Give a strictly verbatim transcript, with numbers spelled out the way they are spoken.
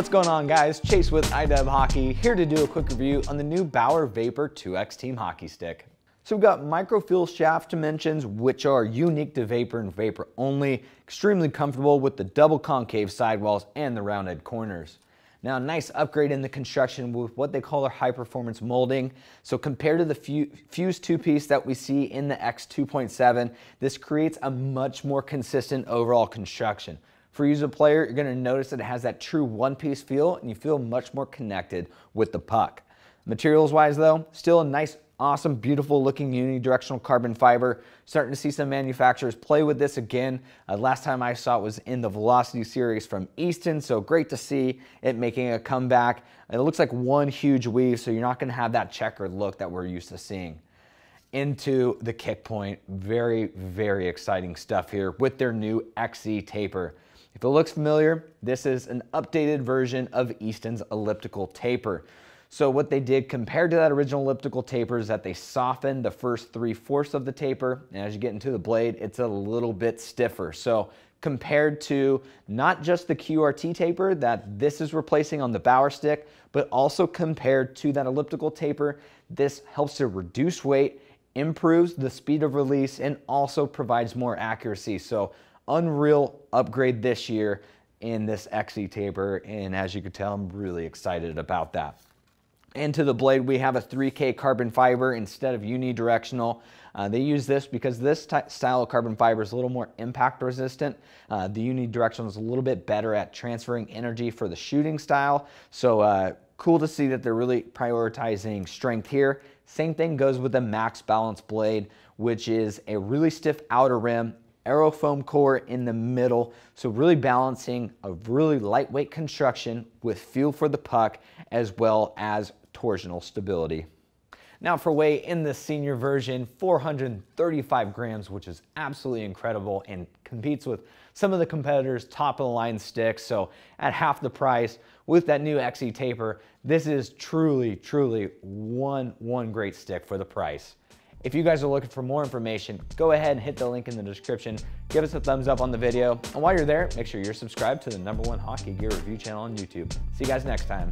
What's going on, guys? Chase with iDub Hockey, here to do a quick review on the new Bauer Vapor two X Team Hockey Stick. So we've got microfuel shaft dimensions, which are unique to Vapor and Vapor only, extremely comfortable with the double concave sidewalls and the rounded corners. Now, a nice upgrade in the construction with what they call their high-performance molding. So compared to the fused two-piece that we see in the X two point seven, this creates a much more consistent overall construction. For you as a player, you're going to notice that it has that true one-piece feel, and you feel much more connected with the puck. Materials-wise, though, still a nice, awesome, beautiful-looking unidirectional carbon fiber. Starting to see some manufacturers play with this again. Uh, last time I saw it was in the Velocity series from Easton, so great to see it making a comeback. It looks like one huge weave, so you're not going to have that checkered look that we're used to seeing. Into the kick point, very, very exciting stuff here with their new X E Taper. If it looks familiar, this is an updated version of Easton's elliptical taper. So what they did compared to that original elliptical taper is that they softened the first three-fourths of the taper, and as you get into the blade, it's a little bit stiffer. So compared to not just the Q R T taper that this is replacing on the Bauer stick, but also compared to that elliptical taper, this helps to reduce weight, improves the speed of release, and also provides more accuracy. So unreal upgrade this year in this X E taper, and as you can tell, I'm really excited about that. Into the blade, we have a three K carbon fiber instead of unidirectional. Uh, they use this because this style of carbon fiber is a little more impact resistant. Uh, the unidirectional is a little bit better at transferring energy for the shooting style. So uh, cool to see that they're really prioritizing strength here. Same thing goes with the Max Balance blade, which is a really stiff outer rim, aerofoam core in the middle, so really balancing a really lightweight construction with feel for the puck as well as torsional stability. Now for weight in the senior version, four hundred thirty-five grams, which is absolutely incredible and competes with some of the competitors' top of the line sticks. So at half the price with that new X E taper, this is truly, truly one, one great stick for the price. If you guys are looking for more information, go ahead and hit the link in the description. Give us a thumbs up on the video. And while you're there, make sure you're subscribed to the number one hockey gear review channel on YouTube. See you guys next time.